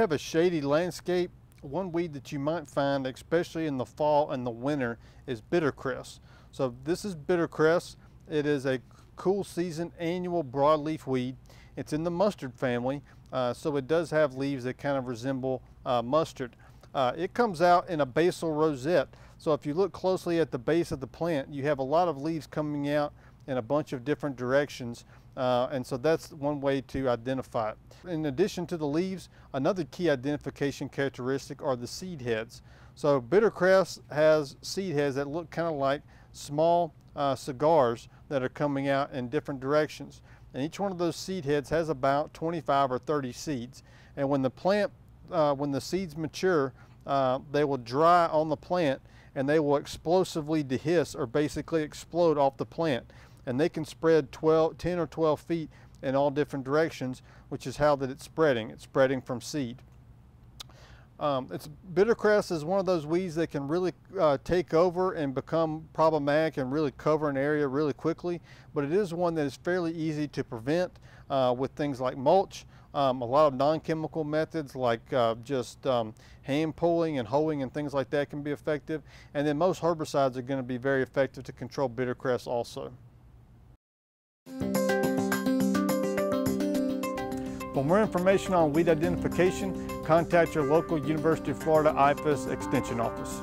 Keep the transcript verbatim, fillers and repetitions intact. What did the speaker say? have a shady landscape, one weed that you might find, especially in the fall and the winter, is bittercress. So this is bittercress. It is a cool season annual broadleaf weed. It's in the mustard family, uh, so it does have leaves that kind of resemble uh, mustard. Uh, it comes out in a basal rosette. So if you look closely at the base of the plant, you have a lot of leaves coming out in a bunch of different directions. Uh, and so that's one way to identify it. In addition to the leaves, another key identification characteristic are the seed heads. So bittercress has seed heads that look kind of like small uh, cigars that are coming out in different directions. And each one of those seed heads has about twenty-five or thirty seeds. And when the plant, uh, when the seeds mature, uh, they will dry on the plant and they will explosively dehisce, or basically explode off the plant. And they can spread twelve, ten or twelve feet in all different directions, which is how that it's spreading. It's spreading from seed. Um, it's, bittercress is one of those weeds that can really uh, take over and become problematic and really cover an area really quickly, but it is one that is fairly easy to prevent uh, with things like mulch, um, a lot of non-chemical methods like uh, just um, hand pulling and hoeing and things like that can be effective, and then most herbicides are going to be very effective to control bittercress also. For more information on weed identification, contact your local University of Florida I F A S Extension office.